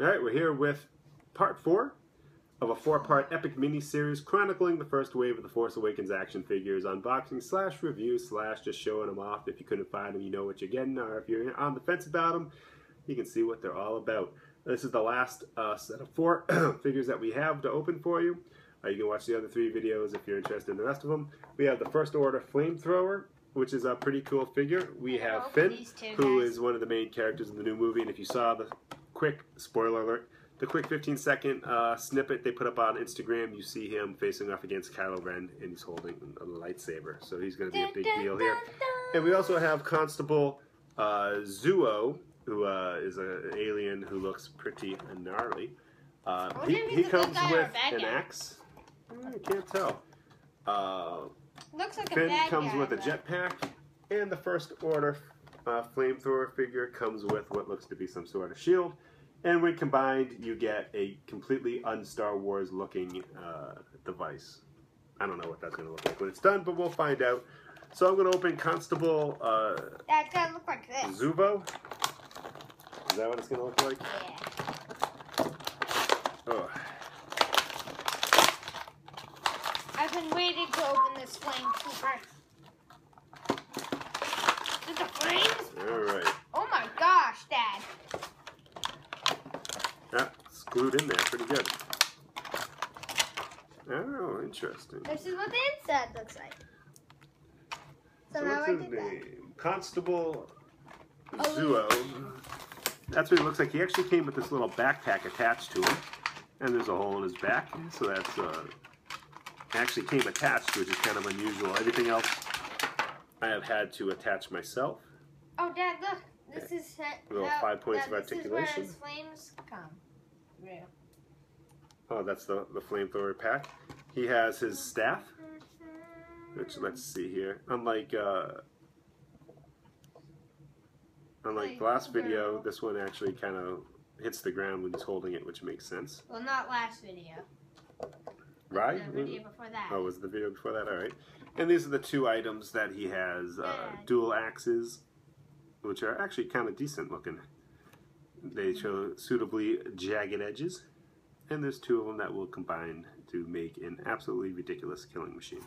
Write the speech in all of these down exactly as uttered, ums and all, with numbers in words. All right, we're here with part four of a four-part epic mini-series chronicling the first wave of the Force Awakens action figures, unboxing slash review slash just showing them off. If you couldn't find them, you know what you're getting, or if you're on the fence about them, you can see what they're all about. This is the last uh, set of four figures that we have to open for you. Uh, you can watch the other three videos if you're interested in the rest of them. We have the First Order Flametrooper, which is a pretty cool figure. We have Finn, who is one of the main characters in the new movie, and if you saw the quick, spoiler alert, the quick fifteen second uh, snippet they put up on Instagram, you see him facing off against Kylo Ren, and he's holding a lightsaber, so he's going to be a big deal here. And we also have Constable uh, Zuo, who uh, is an alien who looks pretty gnarly. Uh, he he comes with an axe. I can't tell. Uh, Looks like Finn a bad comes guy, with a jetpack, and the First Order uh, flamethrower figure comes with what looks to be some sort of shield. And when combined, you get a completely un-Star Wars looking uh, device. I don't know what that's going to look like when it's done, but we'll find out. So I'm going to open Constable uh, that's gonna look like this. Zubo. Is that what it's going to look like? Yeah. Oh. I've been waiting to open this flamethrower. Is it the flames? All right. Oh my gosh, Dad. That's glued in there pretty good. Oh, interesting. This is what the inside looks like. So, so now what's I his did name? That. Constable Zuo. That's what it looks like. He actually came with this little backpack attached to him. And there's a hole in his back. So that's... Uh, actually came attached, which is kind of unusual. Everything else I have had to attach myself. Oh, Dad, look. This is... A little no, five points Dad, of articulation. This is where his flames come. Yeah. Oh, that's the, the flamethrower pack. He has his staff, which, let's see here. Unlike, uh... Unlike like, last video, girl. This one actually kind of hits the ground when he's holding it, which makes sense. Well, not last video. Right? The video before that. Oh, was the video before that? All right. And these are the two items that he has, uh, yeah. dual axes, which are actually kind of decent looking. They show suitably jagged edges, and there's two of them that will combine to make an absolutely ridiculous killing machine.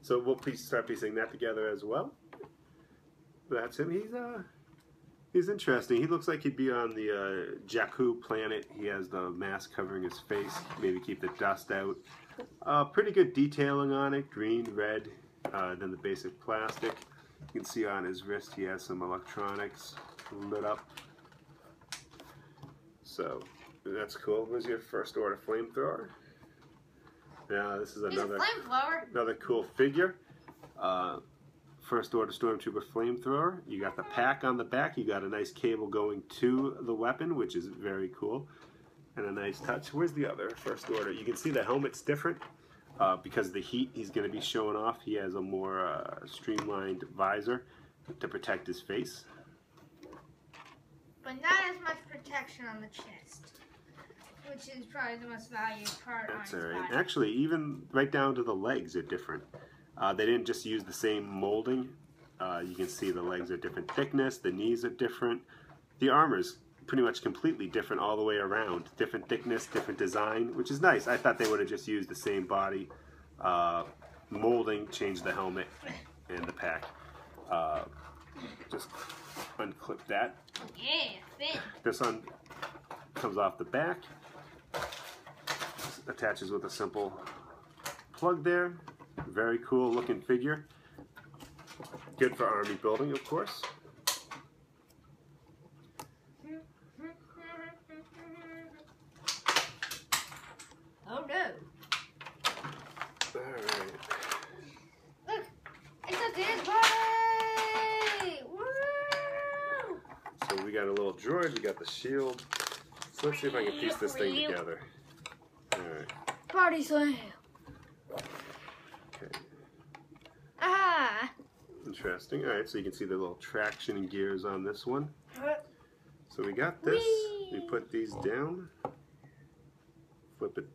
So we'll piece, start piecing that together as well. That's him. He's uh, he's interesting. He looks like he'd be on the uh, Jakku planet. He has the mask covering his face, maybe keep the dust out. Uh, pretty good detailing on it, green, red, uh, then the basic plastic. You can see on his wrist he has some electronics lit up. So, that's cool. Where's your First Order Flamethrower? Now, this is another, another cool figure. Uh, First Order Stormtrooper Flamethrower. You got the pack on the back. You got a nice cable going to the weapon, which is very cool. And a nice touch. Where's the other First Order? You can see the helmet's different uh, because of the heat he's going to be showing off. He has a more uh, streamlined visor to protect his face. But not as much protection on the chest, which is probably the most valued part. That's all right. Actually, even right down to the legs are different. Uh, they didn't just use the same molding. Uh, you can see the legs are different thickness. The knees are different. The armor's pretty much completely different all the way around. Different thickness, different design, which is nice. I thought they would have just used the same body uh, molding, changed the helmet and the pack. Uh, just unclip that. Yeah, Finn. This one comes off the back. Attaches with a simple plug there. Very cool looking figure. Good for army building, of course. Oh no! All right. Look, it's a dance party! Woo! So we got a little droid, we got the shield. So let's see if I can piece this thing together. All right. Party slam. Okay. Aha! Interesting. All right, so you can see the little traction and gears on this one. So we got this. Whee! We put these down. Flip it.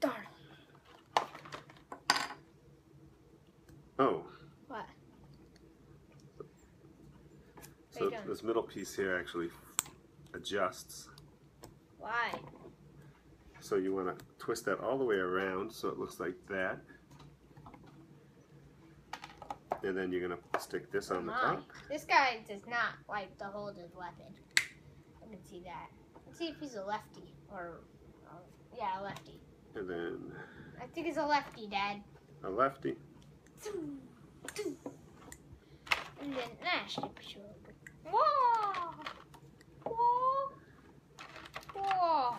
Darn. Oh. What? So this middle piece here actually adjusts. Why? So you want to twist that all the way around so it looks like that. And then you're going to stick this on the top. This guy does not like to hold his weapon. Let me see that. Let's see if he's a lefty. Or, or yeah, a lefty. And then... I think he's a lefty, Dad. A lefty. And then, nah, stupid shoulder. Whoa! Whoa! Whoa!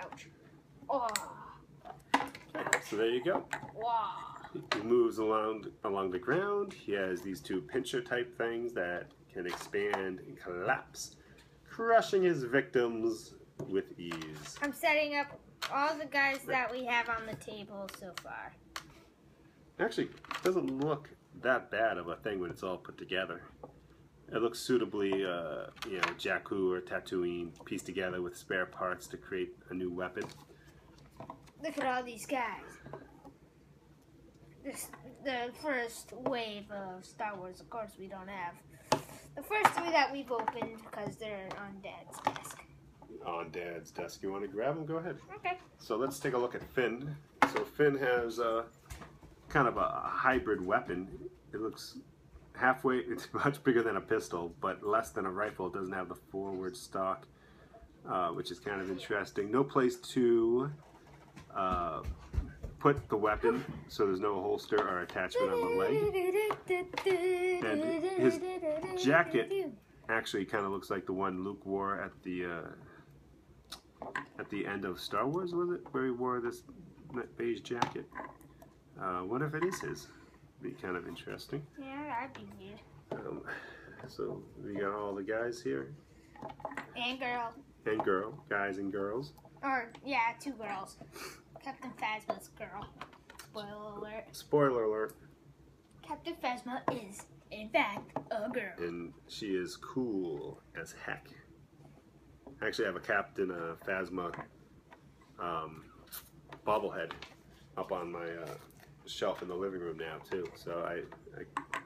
Ouch. Oh. So there you go. Wow. He moves along, along the ground. He has these two pincher type things that can expand and collapse, crushing his victims with ease. I'm setting up all the guys that we have on the table so far. Actually, it doesn't look that bad of a thing when it's all put together. It looks suitably, uh, you know, Jakku or Tatooine pieced together with spare parts to create a new weapon. Look at all these guys. This, the first wave of Star Wars, of course, we don't have. The first three that we've opened, because they're on Dad's desk. On Dad's desk. You want to grab them? Go ahead. Okay. So let's take a look at Finn. So Finn has a, kind of a hybrid weapon. It looks halfway, it's much bigger than a pistol, but less than a rifle. It doesn't have the forward stock, uh, which is kind of interesting. No place to... Uh, put the weapon, so there's no holster or attachment on the leg. And his jacket actually kind of looks like the one Luke wore at the uh, at the end of Star Wars, was it? Where he wore this beige jacket. Uh, what if it is his? Be kind of interesting. Yeah, that'd be weird. Um, so we got all the guys here. And girl. And girl, guys and girls. Or yeah, two girls. Captain Phasma's girl. Spoiler alert. Spoiler alert. Captain Phasma is, in fact, a girl. And she is cool as heck. I actually have a Captain uh, Phasma um, bobblehead up on my uh, shelf in the living room now, too. So I, I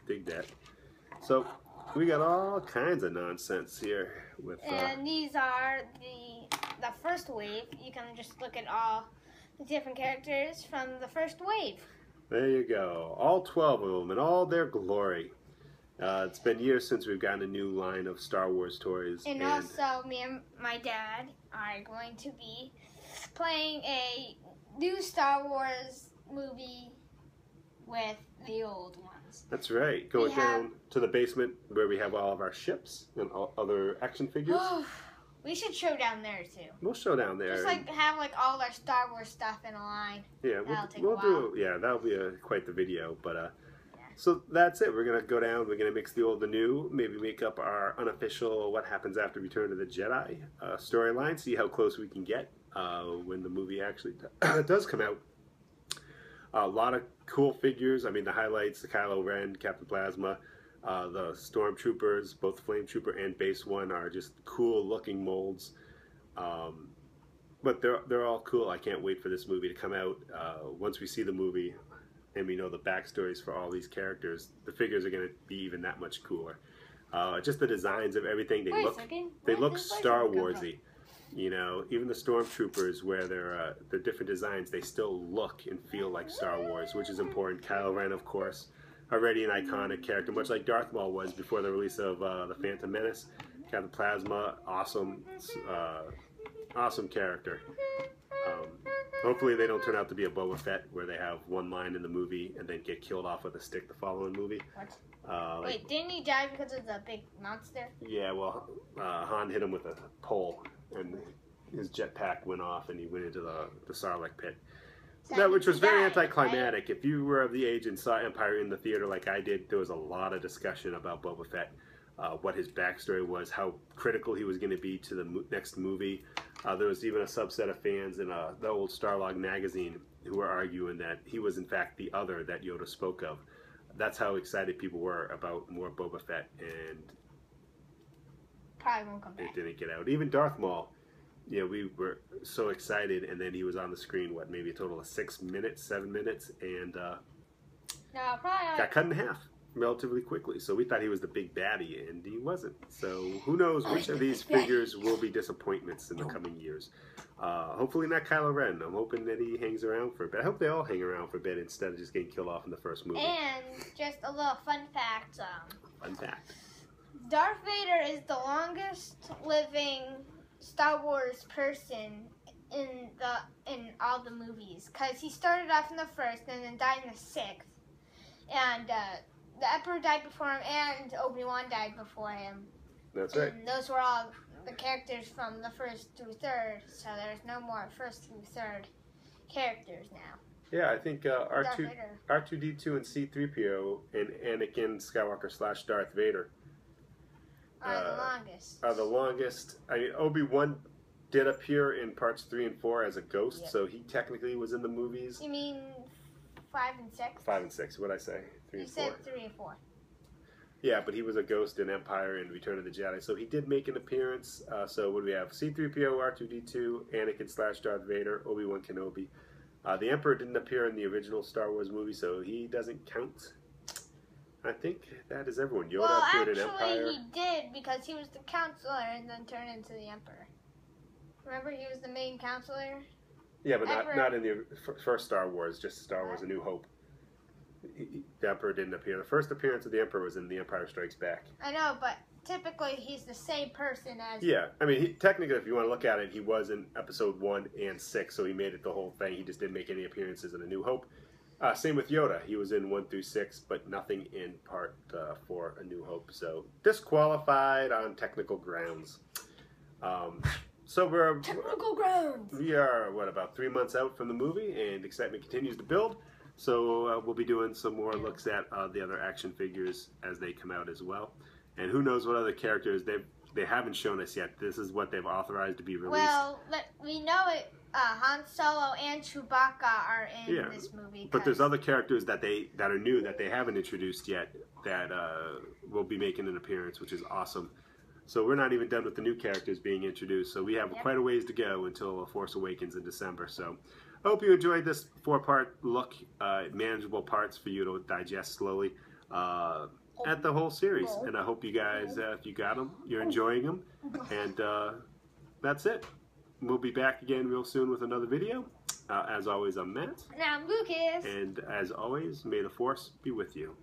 dig that. So we got all kinds of nonsense here. With uh, And these are the, the first wave. You can just look at all... different characters from the first wave. There you go. All twelve of them in all their glory. Uh, it's been years since we've gotten a new line of Star Wars toys. And, and also, me and my dad are going to be playing a new Star Wars movie with the old ones. That's right. Going we down have... to the basement where we have all of our ships and all other action figures. We should show down there, too. We'll show down there. Just, like, have, like, all our Star Wars stuff in a line. Yeah, we'll, that'll take we'll a while. do, yeah, that'll be a, quite the video, but, uh, yeah. So that's it. We're going to go down, we're going to mix the old and the new, maybe make up our unofficial What Happens After Return of the Jedi uh, storyline, see how close we can get uh, when the movie actually do does come out. A lot of cool figures. I mean, the highlights, the Kylo Ren, Captain Phasma. Uh, the Stormtroopers, both Flametrooper and Base One, are just cool-looking molds. Um, but they're, they're all cool. I can't wait for this movie to come out. Uh, once we see the movie and we know the backstories for all these characters, the figures are going to be even that much cooler. Uh, just the designs of everything. They Wait look, they look Star Wars-y. You know, even the Stormtroopers, where they're, uh, they're different designs, they still look and feel like Star Wars, which is important. Kylo Ren, of course. Already an iconic character, much like Darth Maul was before the release of uh, The Phantom Menace. Captain Phasma, awesome, uh, awesome character. Um, hopefully they don't turn out to be a Boba Fett, where they have one line in the movie and then get killed off with a stick the following movie. What? Uh, like, Wait, didn't he die because of the big monster? Yeah, well, uh, Han hit him with a pole, and his jetpack went off, and he went into the, the Sarlacc pit. That, which was very anticlimactic. If you were of the age and saw Empire in the theater like I did, there was a lot of discussion about Boba Fett, uh, what his backstory was, how critical he was going to be to the mo next movie. Uh, there was even a subset of fans in uh, the old Starlog magazine who were arguing that he was in fact the other that Yoda spoke of. That's how excited people were about more Boba Fett, and probably won't come back. It didn't get out. Even Darth Maul. Yeah, we were so excited, and then he was on the screen, what, maybe a total of six minutes, seven minutes, and uh, no, probably got cut in half. relatively quickly. So we thought he was the big baddie, and he wasn't. So who knows which of these figures will be disappointments in the coming years. Uh, hopefully not Kylo Ren. I'm hoping that he hangs around for a bit. I hope they all hang around for a bit instead of just getting killed off in the first movie. And just a little fun fact. Um, fun fact. Darth Vader is the longest living Star Wars person in the in all the movies, because he started off in the first and then died in the sixth. And uh, the Emperor died before him, and Obi-Wan died before him. That's and right. And those were all the characters from the first through third, so there's no more first through third characters now. Yeah, I think uh, R two D two and C three P O and Anakin Skywalker slash Darth Vader are uh, the longest. Are the longest. I mean, Obi-Wan did appear in parts three and four as a ghost, yep. So he technically was in the movies. You mean... Five and six. Five and six. What'd I say? Three and four. You said three and four. Yeah, but he was a ghost in Empire and Return of the Jedi, so he did make an appearance. Uh, so what do we have? C three P O, R two D two, Anakin slash Darth Vader, Obi-Wan Kenobi. Uh, the Emperor didn't appear in the original Star Wars movie, so he doesn't count. I think that is everyone. Yoda well, appeared actually, in Empire. Well, actually, he did, because he was the counselor and then turned into the Emperor. Remember, he was the main counselor. Yeah, but not, not in the first Star Wars, just Star Wars A New Hope. The Emperor didn't appear. The first appearance of the Emperor was in The Empire Strikes Back. I know, but typically he's the same person as... Yeah, I mean, he, technically, if you want to look at it, he was in Episode one and six, so he made it the whole thing. He just didn't make any appearances in A New Hope. Uh, same with Yoda. He was in one through six, but nothing in Part uh, four, A New Hope. So, disqualified on technical grounds. Um... So we're technical grounds. We are what about three months out from the movie, and excitement continues to build. So uh, we'll be doing some more looks at uh, the other action figures as they come out as well, and who knows what other characters they they haven't shown us yet. This is what they've authorized to be released. Well, we know it. Uh, Han Solo and Chewbacca are in yeah, this movie. Cause... But there's other characters that they that are new that they haven't introduced yet that uh, will be making an appearance, which is awesome. So we're not even done with the new characters being introduced, so we have yep. quite a ways to go until The Force Awakens in December. So I hope you enjoyed this four-part look, uh, manageable parts for you to digest slowly uh, at the whole series. And I hope you guys, uh, if you got them, you're enjoying them. And uh, that's it. We'll be back again real soon with another video. Uh, as always, I'm Matt. And I'm Lucas. And as always, may the Force be with you.